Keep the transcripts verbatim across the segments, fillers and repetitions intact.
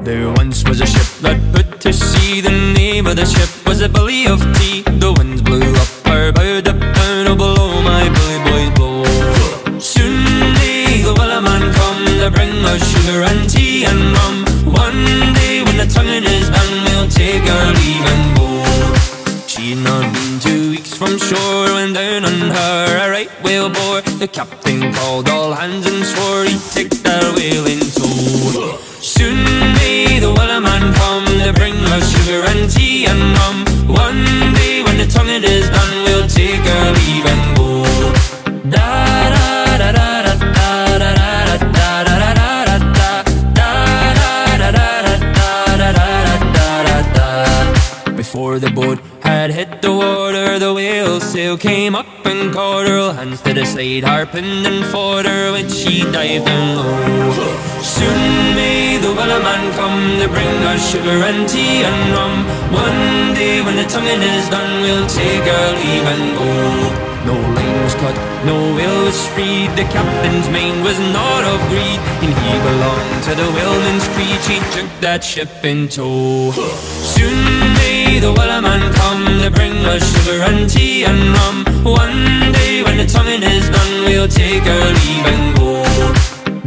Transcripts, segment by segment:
There once was a ship that put to sea. The name of the ship was a belly of tea. The winds blew up her bow, the down, oh below my bully boys blow. Soon may the Wellerman come to bring us sugar and tea and rum. One day when the tongue in his bang, we'll take our leave and go. She'd not been two weeks from shore when down on her a right whale bore. The captain called all hands and swore he'd take that whale in tow. Soon may the Wellerman come to bring us sugar and tea and rum. One day when the tongue it is done, we'll take our leave and go. Da da da da da da da da da da da da. Before the boat had hit the water, the whale's sail came up and caught her. Hands to the side, harping and fought her when she dived down low. Soon may the Wellerman come to bring us sugar and tea and rum. One day when the tonguing is done, we'll take our leave and go. No line was cut, no whale was freed. The captain's mind was not of greed, and he belonged to the whaleman's creed. She took that ship in tow. Soon may the Wellerman come to bring us sugar and tea and rum. One day when the tonguing is done, we'll take our leave and go.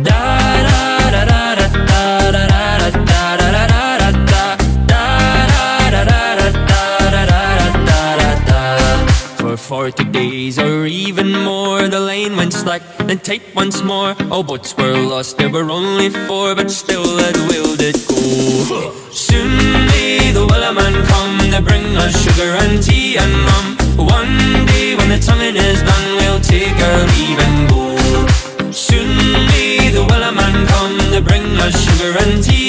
Da da da da da da da da da da da da da da da da da da da. For forty days or even more, the line went slack, then tight once more. All boats were lost, there were only four, but still that whale did go. Soon may the Wellerman come to bring us sugar and tea and rum. One day when the tonguing is done, we'll take our leave and go. Soon may the Wellerman come to bring us sugar and tea.